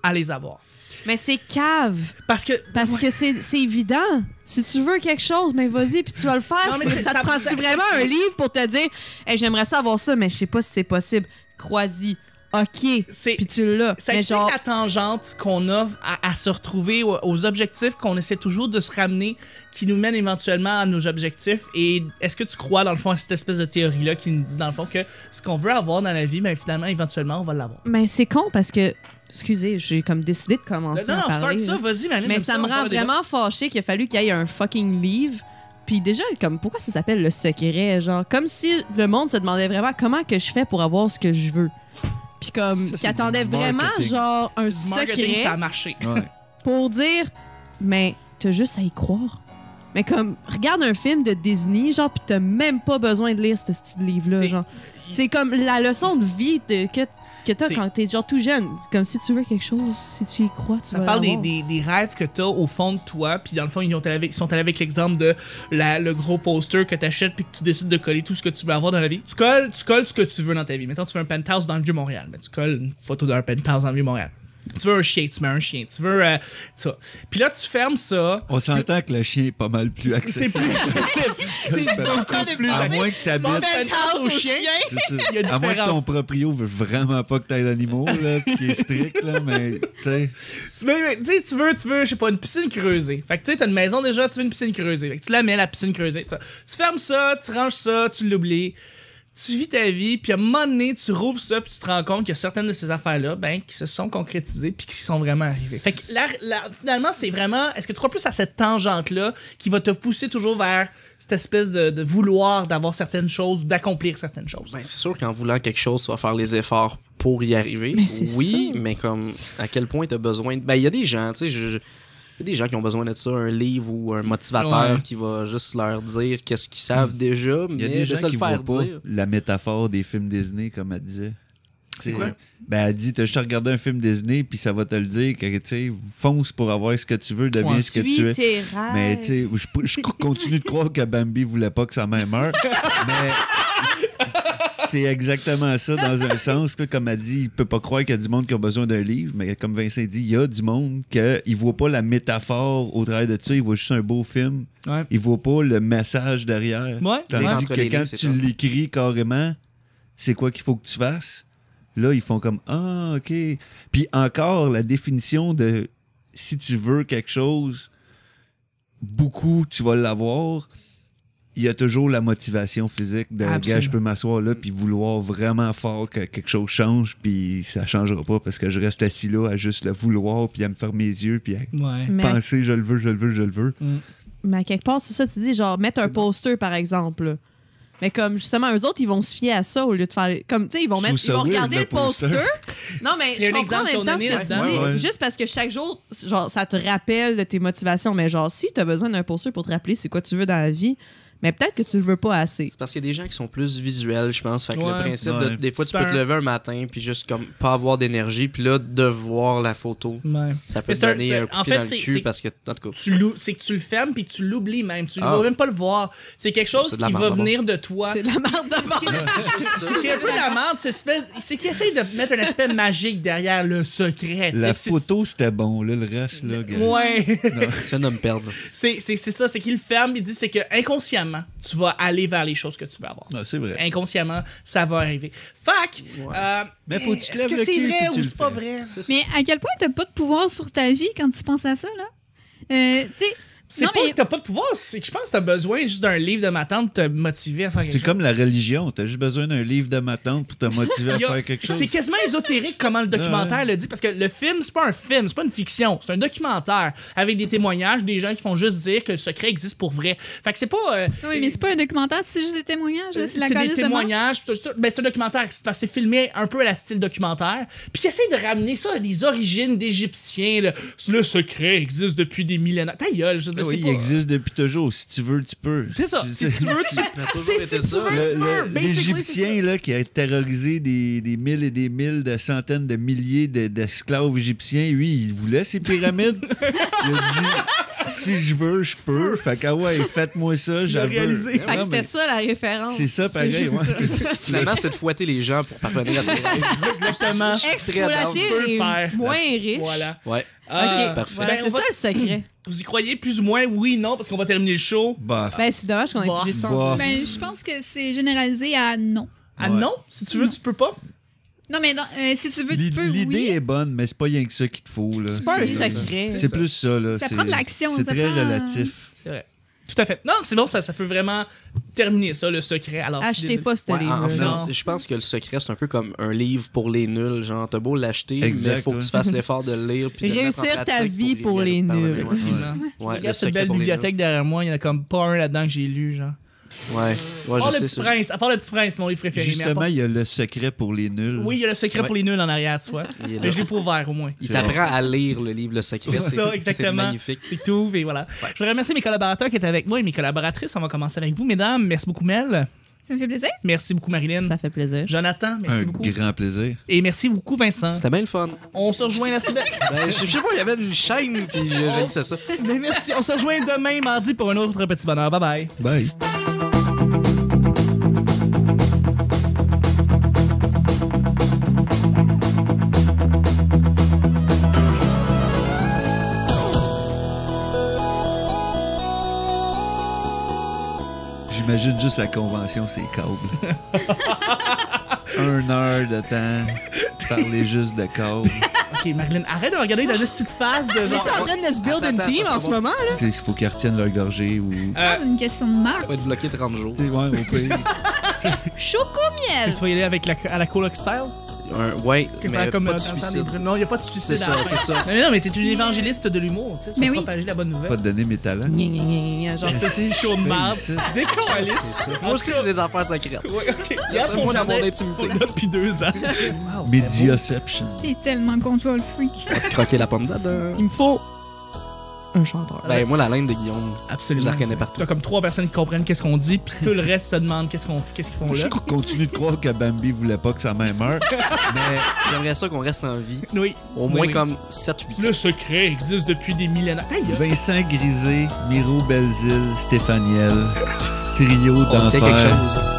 à les avoir. Mais c'est cave. Parce que parce ouais. que c'est évident. Si tu veux quelque chose, mais vas-y, puis tu vas le faire. Non, mais ça, ça te prend-tu vraiment un livre pour te dire hey, « j'aimerais ça avoir ça, mais je sais pas si c'est possible. » Crois-y. OK. Puis tu l'as. Ça explique genre... la tangente qu'on a à, à se retrouver aux objectifs qu'on essaie toujours de se ramener, qui nous mènent éventuellement à nos objectifs. Et est-ce que tu crois, dans le fond, à cette espèce de théorie-là qui nous dit, dans le fond, que ce qu'on veut avoir dans la vie, mais ben, finalement, éventuellement, on va l'avoir? Mais c'est con parce que... Excusez, j'ai comme décidé de commencer non, à non, parler. Non, start ça, vas-y. Mais ça, ça me rend vraiment fâché qu'il a fallu qu'il y ait un fucking livre. Puis déjà, comme pourquoi ça s'appelle le secret? Genre, comme si le monde se demandait vraiment comment que je fais pour avoir ce que je veux. Puis comme, qui attendait vraiment genre un secret. Ça a marché. Ouais. Pour dire, mais t'as juste à y croire. Mais comme, regarde un film de Disney, genre, pis t'as même pas besoin de lire ce style livre-là, genre. C'est comme la leçon de vie de, que, que t'as quand t'es genre tout jeune. Comme si tu veux quelque chose, si tu y crois, tu ça vas parle des, des, des rêves que t'as au fond de toi, puis dans le fond, ils, ont allé avec, ils sont allés avec l'exemple de la, le gros poster que t'achètes puis que tu décides de coller tout ce que tu veux avoir dans la vie. Tu colles, tu colles ce que tu veux dans ta vie. Mettons, tu veux un penthouse dans le Vieux-Montréal. Ben, tu colles une photo d'un penthouse dans le Vieux-Montréal. Tu veux un chien, tu mets un chien. Tu veux. Euh, ça. Puis là, tu fermes ça. On s'entend que le chien est pas mal plus accessible. C'est plus accessible. C'est beaucoup plus. À moins que t'habites au chien. Il y a à moins que ton proprio veut vraiment pas que t'aies d'animaux, là, pis qu'il est strict, là, mais. T'sais. Tu sais, tu veux, tu veux, je sais pas, une piscine creusée. Fait que tu sais, t'as une maison déjà, tu veux une piscine creusée. Fait que tu la mets, la piscine creusée. T'sais. Tu fermes ça, tu ranges ça, tu l'oublies. Tu vis ta vie, puis à un moment donné, tu rouvres ça, puis tu te rends compte qu'il y a certaines de ces affaires-là ben, qui se sont concrétisées, puis qui sont vraiment arrivées. Fait que la, la, finalement, c'est vraiment... Est-ce que tu crois plus à cette tangente-là qui va te pousser toujours vers cette espèce de, de vouloir d'avoir certaines choses, d'accomplir certaines choses? Ben, c'est sûr qu'en voulant quelque chose, tu vas faire les efforts pour y arriver. Mais oui, ça. Mais comme à quel point tu as besoin... De... Ben, il y a des gens, tu sais... Je... Il y a des gens qui ont besoin de ça, un livre ou un motivateur ouais. qui va juste leur dire qu'est-ce qu'ils savent déjà, mais il y a des gens qui voient pas la métaphore des films Disney, comme elle disait. C'est quoi? Ben, elle dit, t'as juste regardé un film Disney, puis ça va te le dire, que, tu sais, fonce pour avoir ce que tu veux, deviens ouais, ce que tu es. Tes rêves. Mais, tu sais, je, je continue de croire que Bambi voulait pas que sa mère meure, mais c'est exactement ça, dans un sens. Là, comme elle dit, il peut pas croire qu'il y a du monde qui a besoin d'un livre, mais comme Vincent dit, il y a du monde qui voit pas la métaphore au travers de ça, il voit juste un beau film. Ouais. Il voit pas le message derrière. Ouais. Tandis que quand lignes, tu l'écris carrément, c'est quoi qu'il faut que tu fasses? Là, ils font comme « Ah, OK ». Puis encore, la définition de « si tu veux quelque chose, beaucoup, tu vas l'avoir », il y a toujours la motivation physique de « gars, je peux m'asseoir là puis vouloir vraiment fort que quelque chose change puis ça changera pas parce que je reste assis là à juste le vouloir puis à me fermer les yeux puis à ouais. penser mais... « je le veux, je le veux, je le veux mm. ». Mais à quelque part, c'est ça, tu dis genre « mettre un poster bon. » par exemple. Mais comme, justement, eux autres, ils vont se fier à ça au lieu de faire... Comme, tu sais, ils vont, mettre, ils vont regarder le poster. Non, mais je comprends en même temps ce que tu ouais, dis. Ouais. Juste parce que chaque jour, genre, ça te rappelle de tes motivations. Mais genre, si t'as besoin d'un poster pour te rappeler c'est quoi tu veux dans la vie, mais peut-être que tu le veux pas assez. C'est parce qu'il y a des gens qui sont plus visuels, je pense. Fait que ouais, le principe, ouais. de, des fois, tu peux te lever un matin puis juste comme pas avoir d'énergie. Puis là, de voir la photo, ouais. ça peut te donner un coup de pied dans le cul parce que... C'est que tu le fermes puis tu l'oublies même. Tu ne ah. vas même pas le voir. C'est quelque chose qui va venir de toi. C'est de la merde de mort. Ce qui est un peu la merde, c'est qu'ils essayent de mettre un aspect magique derrière le secret. La photo, c'était bon. Là, le reste, là... Ouais. Ça ne me perdre. C'est ça. C'est qu'ils le ferment. Ils disent c'est que inconsciemment, tu vas aller vers les choses que tu veux avoir. Ah, c'est vrai. Inconsciemment, ça va arriver. Fac, ouais. euh, mais faut que tu te lèves le cul. Est-ce que c'est vrai ou c'est pas vrai? Mais à quel point t'as pas de pouvoir sur ta vie quand tu penses à ça, là? Euh, tu sais, C'est pas mais... que t'as pas de pouvoir, c'est que je pense que t'as besoin juste d'un livre de ma tante pour te motiver à faire quelque chose. C'est comme la religion, t'as juste besoin d'un livre de ma tante pour te motiver à faire quelque chose. C'est quasiment ésotérique comment le documentaire ouais. le dit, parce que le film, c'est pas un film, c'est pas une fiction, c'est un documentaire avec des témoignages, des gens qui font juste dire que le secret existe pour vrai. Fait que c'est pas... Euh, oui, mais c'est pas un documentaire, c'est juste des témoignages, c'est la calice de des témoignages, ben c'est un documentaire, c'est filmé un peu à la style documentaire, puis qui essaie de ramener ça à des origines d'Égyptiens, le, le secret existe depuis des millénaires. Ta gueule, je veux dire, oui, il pas... existe depuis toujours. Si tu veux, tu peux. C'est ça. Si tu veux, tu peux. L'Égyptien qui a terrorisé des, des mille et des mille, des centaines de milliers d'esclaves égyptiens, lui, il voulait ses pyramides. Il a dit, si je veux, je peux. Fait que, ah ouais, faites-moi ça, j'avoue. Fait que c'était mais... ça la référence. C'est ça, pareil. Finalement, c'est de fouetter les gens pour parvenir à ça. Exactement. Exploiter les moins riches. Voilà. Ouais. Ok, parfait. C'est ça le secret. Vous y croyez plus ou moins? Oui, non, parce qu'on va terminer le show. Bah. Ben, c'est dommage qu'on ait bah. plus de sens. Ben, je pense que c'est généralisé à non. À ouais. non? Si tu veux, non. tu peux pas? Non, mais non, euh, si tu veux, tu peux, oui. L'idée est bonne, mais c'est pas rien que ça qu'il te faut. C'est pas un secret. C'est plus ça. Là. Ça prend de l'action. C'est très prend... relatif. C'est vrai. Tout à fait. Non, c'est bon, ça, ça peut vraiment terminer ça, le secret. Alors, achetez pas ce ouais, livre. En fait, je pense que le secret, c'est un peu comme un livre pour les nuls. Genre, t'as beau l'acheter, mais il faut ouais. que tu fasses l'effort de le lire. Puis réussir ta vie pour, pour les, les nuls. Ouais. Ouais. Ouais, regarde cette belle bibliothèque derrière moi, il n'y en a comme pas un là-dedans que j'ai lu, genre. Ouais, ouais, je sais, le prince, à part le petit prince, mon livre préféré. Justement, il y a le secret pour les nuls. Oui, il y a le secret ouais. pour les nuls en arrière, tu vois. Mais je l'ai pas ouvert au moins. Il t'apprend à lire le livre, le secret. C'est ça, exactement. C'est magnifique. C'est tout, et voilà. Ouais. Je voudrais remercier mes collaborateurs qui étaient avec moi et mes collaboratrices. On va commencer avec vous, mesdames. Merci beaucoup, Mel. Ça me fait plaisir. Merci beaucoup, Marilyn. Ça fait plaisir. Jonathan, merci Un beaucoup. Grand plaisir. Et merci beaucoup, Vincent. C'était bien le fun. On se rejoint la semaine. ben, je sais pas, il y avait une chaîne, puis j'ai ça. ça. Ben, merci. On se rejoint demain, mardi, pour un autre petit bonheur. Bye-bye. Bye. J'imagine juste la convention, c'est câble. Un heure de temps, parler juste de câble. OK, Marilyn, arrête de regarder la petite face de genre... Ils sont en train de se build une team en ce moment, là. Il faut qu'ils retiennent leur gorgée ou... C'est une question de marque. Ça va être bloqué trente jours. C'est ouais, au pays. Chocomiel! Tu vas y aller avec la, à la Coloc style? Un, ouais, mais comme, pas de suicide. Des... Non, il n'y a pas de suicide. C'est ça, c'est ça. Mais non, mais t'es une évangéliste de l'humour, tu sais, tu vas propager la bonne nouvelle. Pas te donner mes talents. Gna, gna, gna, genre, c'est chaud de marbre. Décoaliste. Moi aussi, j'ai des affaires secrètes. Ouais, OK. Il y a moi dans mon intimité. Depuis deux ans. Mediaception. T'es tellement control freak. On va te croquer la pomme d'Adam. Il me faut un chanteur. Ben, moi, la laine de Guillaume. Absolument. Je la reconnais partout. T'as comme trois personnes qui comprennent qu'est-ce qu'on dit, puis tout le reste se demande qu'est-ce qu'on, qu'est-ce qu'ils font là. Je continue de croire que Bambi voulait pas que sa mère meure, mais j'aimerais ça qu'on reste en vie. Oui. Au moins oui, oui. comme sept huit. Le secret existe depuis des millénaires. Vincent Grisé, Miro Belzile, Stéphaniel, trio d'enfer.